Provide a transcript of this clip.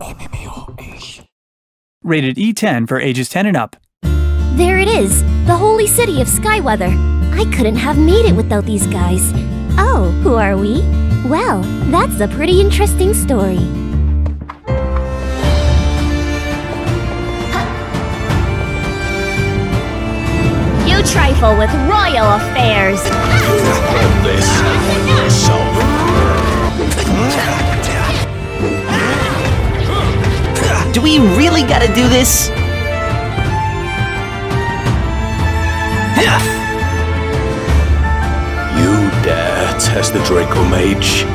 MMORPG. Rated E10 for ages 10 and up. There it is, the holy city of Skyweather. I couldn't have made it without these guys. Oh, who are we? Well, that's a pretty interesting story. You trifle with royal affairs. Do we really gotta do this? You dare test the Draco Mage?